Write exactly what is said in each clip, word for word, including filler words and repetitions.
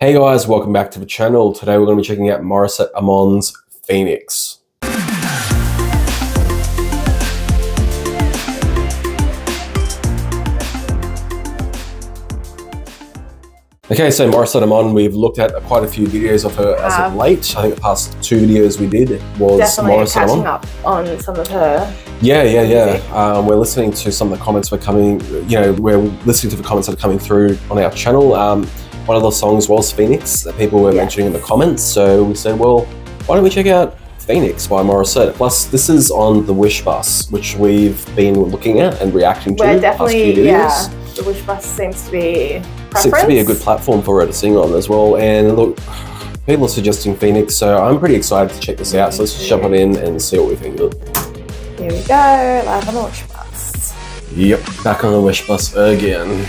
Hey guys, welcome back to the channel. Today we're going to be checking out Morissette Amon's Phoenix. Okay, so Morissette Amon, we've looked at quite a few videos of her as of late. I think the past two videos we did was Definitely Morissette Amon. Definitely catching up on some of her. Yeah, yeah, yeah. Um, we're listening to some of the comments we're coming, you know, we're listening to the comments that are coming through on our channel. Um, One of the songs was Phoenix that people were yeah. mentioning in the comments, so we said, well, why don't we check out Phoenix by Morissette? Plus, this is on the Wish Bus, which we've been looking at and reacting we're to. Definitely, the past few videos. Yeah. The Wish Bus seems to be preference. Seems to be a good platform for her to sing on as well. And look, people are suggesting Phoenix, so I'm pretty excited to check this out. So let's jump on in and see what we think of it. Here we go, live on the Wish Bus. Yep, back on the Wish Bus again.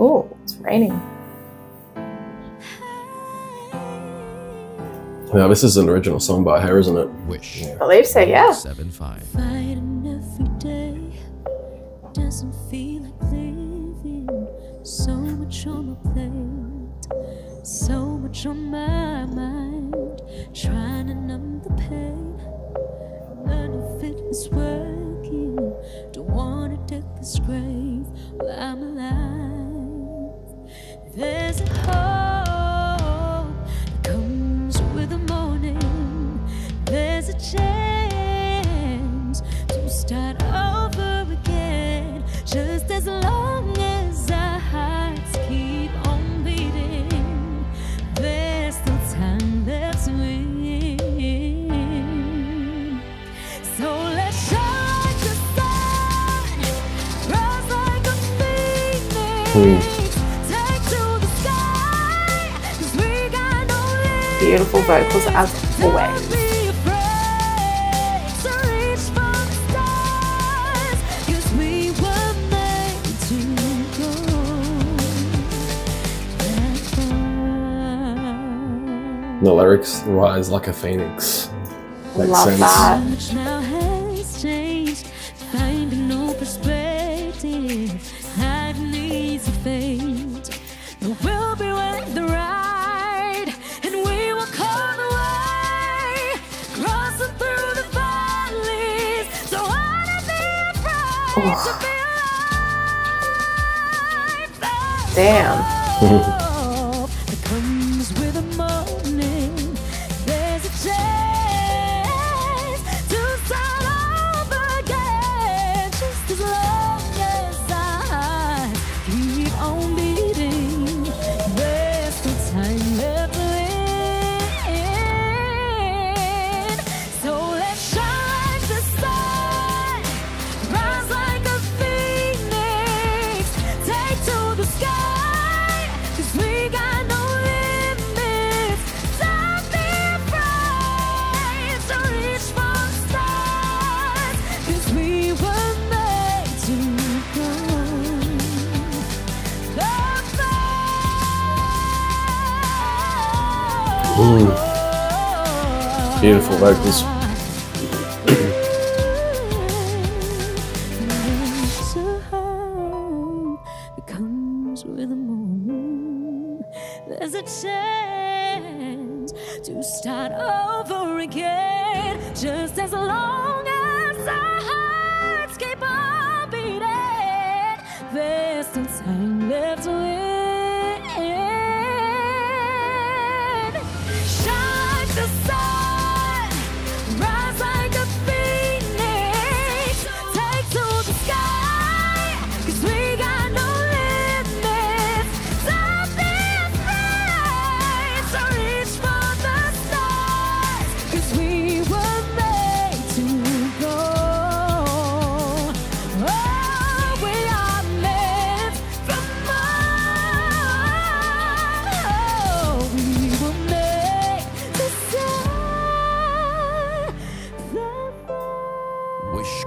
Oh, it's raining. Now, this is an original song by her, isn't it? Wish. Yeah. I believe so, yeah. seven five. So much on my plate, so much on my mind, trying to numb the pain. None of it is working. Don't want to take this grave while I'm alive. There's hope that comes with the morning. There's a chance to start over again. Just as long as our hearts keep on beating, there's still time left to win. So let's shine like the sun, rise like a phoenix. Mm. Beautiful vocals as always. The lyrics, rise like a phoenix. Makes Love sense. That. Now has changed, finding no perspective, hiding easy fate. The will be when the right. Oh. Damn. It comes with a morning. There's a chance to start over again. Just as long as I keep on beating, there's still time left to win. So let's shine the sun, rise like Ooh. Beautiful vocals. There's a chance to start over again. Just as long as our hearts keep on beating, there's still time left to live.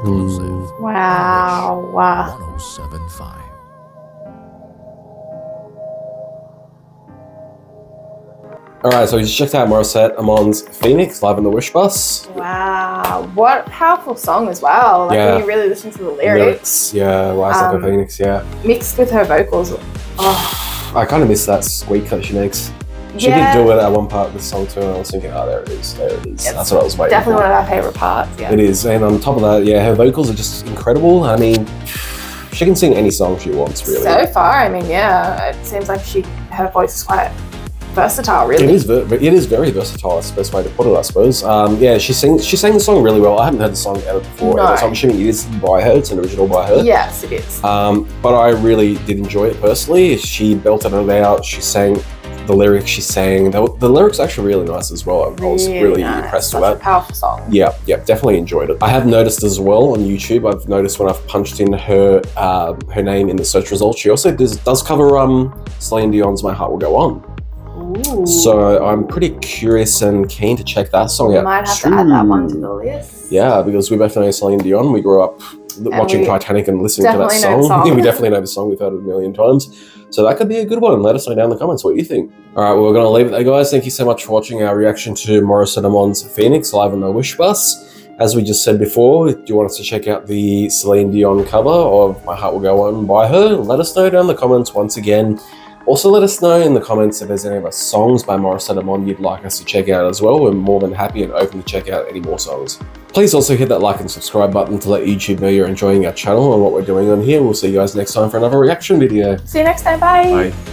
Exclusive. Wow. Wow. one oh seven point five. Alright, so we just checked out Morissette Amon's Phoenix live on the Wish Bus. Wow. What a powerful song as well. Like yeah. when you really listen to the lyrics. lyrics yeah, Rise um, Like a Phoenix, yeah. Mixed with her vocals. Oh. I kind of miss that squeak that she makes. She yeah. did do it at one part of the song too, and I was thinking, oh, there it is, there it is. It's That's what I was waiting definitely for. Definitely one of our favourite parts, yeah. It is, and on top of that, yeah, her vocals are just incredible. I mean, she can sing any song she wants, really. So far, I mean, yeah, it seems like she her voice is quite versatile, really. It is, ver it is very versatile, that's the best way to put it, I suppose. Um, yeah, she, sings, she sang the song really well. I haven't heard the song ever before, no. so I'm assuming it is by her, it's an original by her. Yes, it is. Um, but I really did enjoy it personally. She belted it out, she sang the lyrics she sang. The, the lyrics are actually really nice as well. I was really, really nice. impressed with that. Such a powerful song. Yeah, yeah, definitely enjoyed it. I have noticed as well on YouTube, I've noticed when I've punched in her uh, her name in the search results, she also does, does cover um, Celine Dion's My Heart Will Go On. Ooh. So I'm pretty curious and keen to check that song out. We might have too. to add that one to the list. Yeah, because we both know Celine Dion. We grew up and watching Titanic and listening to that song. song. We definitely know the song. We've heard it a million times. So that could be a good one. Let us know down in the comments what you think. All right, well, we're going to leave it there, guys. Thank you so much for watching our reaction to Morissette Amon's Phoenix live on the Wish Bus. As we just said before, if you want us to check out the Celine Dion cover of My Heart Will Go On by her, let us know down in the comments once again. Also, let us know in the comments if there's any of our songs by Morissette Amon you'd like us to check out as well. We're more than happy and open to check out any more songs. Please also hit that like and subscribe button to let YouTube know you're enjoying our channel and what we're doing on here. We'll see you guys next time for another reaction video. See you next time. Bye. Bye.